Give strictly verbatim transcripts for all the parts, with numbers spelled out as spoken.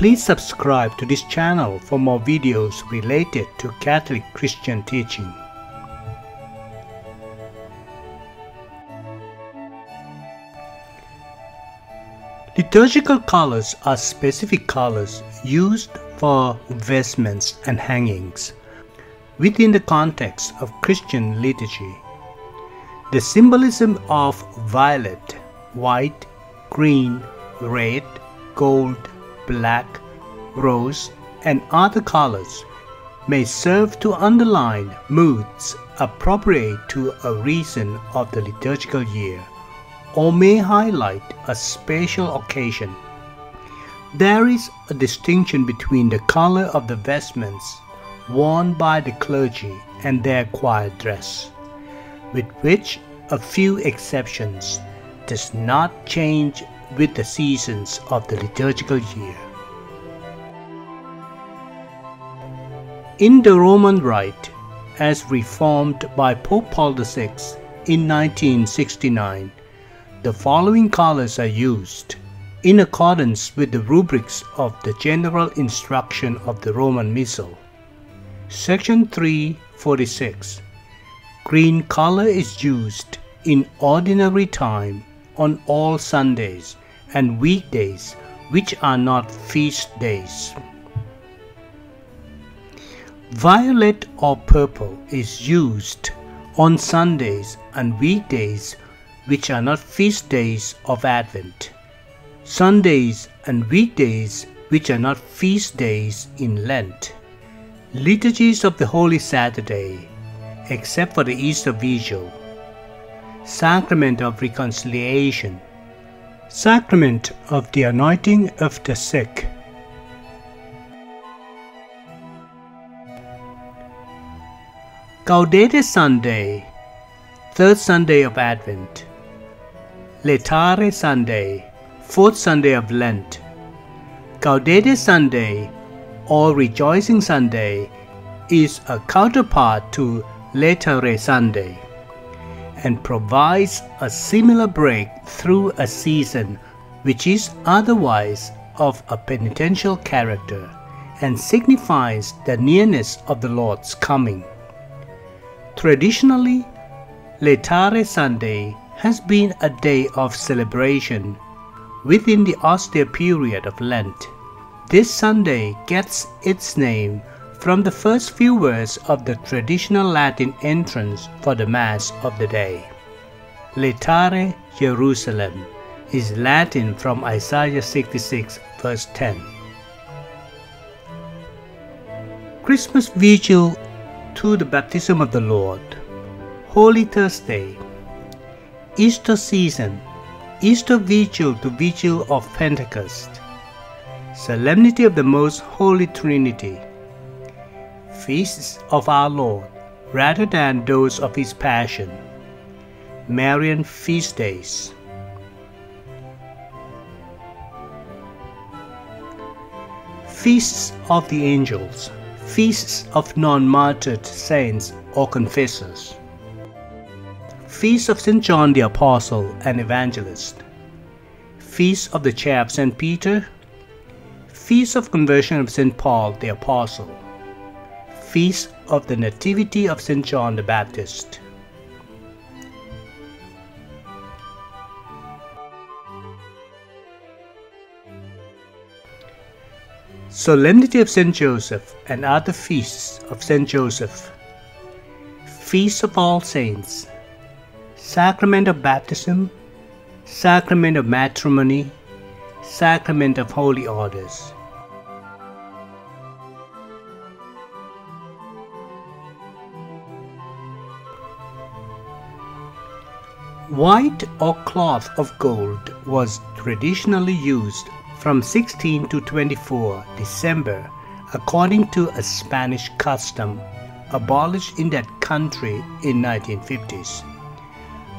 Please subscribe to this channel for more videos related to Catholic Christian teaching. Liturgical colors are specific colors used for vestments and hangings within the context of Christian liturgy. The symbolism of violet, white, green, red, gold, black, rose, and other colors may serve to underline moods appropriate to a reason of the liturgical year, or may highlight a special occasion. There is a distinction between the color of the vestments worn by the clergy and their choir dress, with which, a few exceptions, does not change with the seasons of the liturgical year. In the Roman Rite, as reformed by Pope Paul the Sixth in nineteen sixty-nine, the following colors are used, in accordance with the rubrics of the General Instruction of the Roman Missal. Section three forty-six. Green color is used in ordinary time on all Sundays and weekdays which are not feast days. Violet or purple is used on Sundays and weekdays which are not feast days of Advent, Sundays and weekdays which are not feast days in Lent, liturgies of the Holy Saturday, except for the Easter Vigil, Sacrament of Reconciliation, Sacrament of the Anointing of the Sick. Gaudete Sunday, third Sunday of Advent. Laetare Sunday, fourth Sunday of Lent. Gaudete Sunday, or Rejoicing Sunday, is a counterpart to Laetare Sunday and provides a similar break through a season which is otherwise of a penitential character and signifies the nearness of the Lord's coming. Traditionally, Laetare Sunday has been a day of celebration within the austere period of Lent. This Sunday gets its name from the first few words of the traditional Latin entrance for the Mass of the day. Letare Jerusalem is Latin from Isaiah sixty-six verse ten. Christmas Vigil to the Baptism of the Lord, Holy Thursday, Easter season, Easter Vigil to Vigil of Pentecost, Solemnity of the Most Holy Trinity, Feasts of our Lord rather than those of His Passion, Marian Feast Days. Feasts of the Angels, Feasts of non-martyred saints or confessors, Feast of Saint John the Apostle and Evangelist, Feast of the Chair of Saint Peter, Feast of Conversion of Saint Paul the Apostle, Feast of the Nativity of Saint John the Baptist. Solemnity of Saint Joseph and other Feasts of Saint Joseph, Feast of All Saints, Sacrament of Baptism, Sacrament of Matrimony, Sacrament of Holy Orders. White or cloth of gold was traditionally used from sixteen to twenty-four December according to a Spanish custom abolished in that country in nineteen fifties.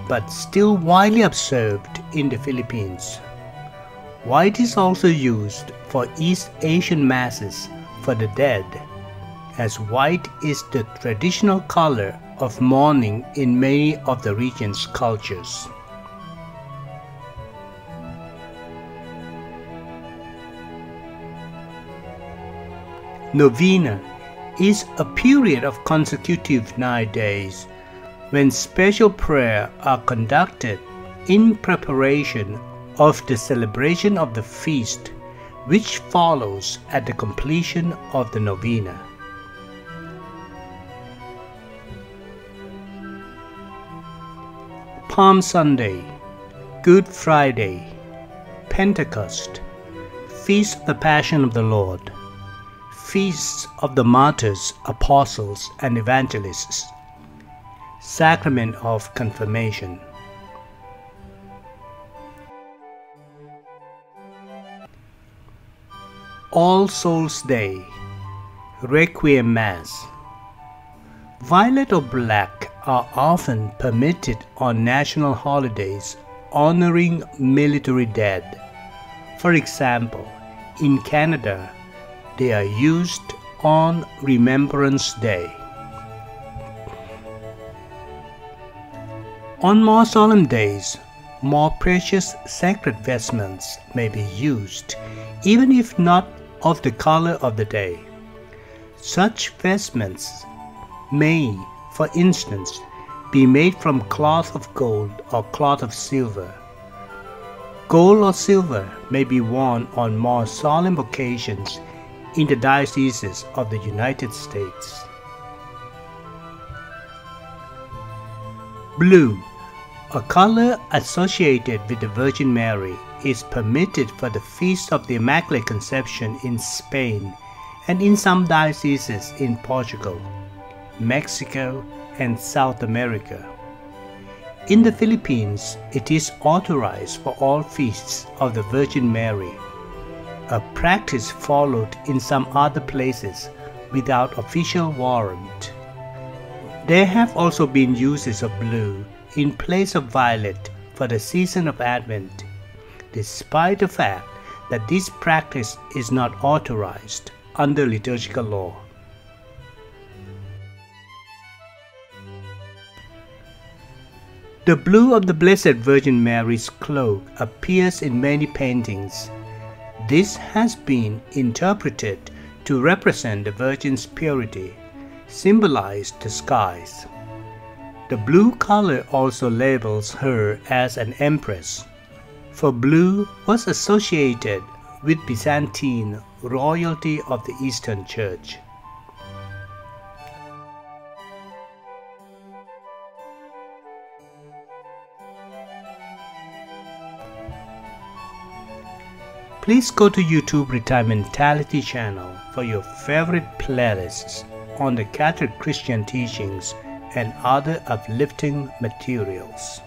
But still widely observed in the Philippines. White is also used for East Asian masses for the dead, as white is the traditional color of mourning in many of the region's cultures. Novena is a period of consecutive nine days when special prayers are conducted in preparation of the celebration of the feast, which follows at the completion of the novena. Palm Sunday, Good Friday, Pentecost, Feast of the Passion of the Lord, Feasts of the Martyrs, Apostles and Evangelists, Sacrament of Confirmation. All Souls Day, Requiem Mass. Violet or black are often permitted on national holidays honoring military dead. For example, in Canada, they are used on Remembrance Day. On more solemn days, more precious sacred vestments may be used, even if not of the color of the day. Such vestments may, for instance, be made from cloth of gold or cloth of silver. Gold or silver may be worn on more solemn occasions in the dioceses of the United States. Blue, a color associated with the Virgin Mary, is permitted for the Feast of the Immaculate Conception in Spain and in some dioceses in Portugal, Mexico, and South America. In the Philippines, it is authorized for all feasts of the Virgin Mary, a practice followed in some other places without official warrant. There have also been uses of blue in place of violet for the season of Advent, despite the fact that this practice is not authorized under liturgical law. The blue of the Blessed Virgin Mary's cloak appears in many paintings. This has been interpreted to represent the Virgin's purity, symbolized the skies. The blue color also labels her as an empress, for blue was associated with Byzantine royalty of the Eastern Church. Please go to YouTube Retirementality channel for your favorite playlists on the Catholic Christian teachings and other uplifting materials.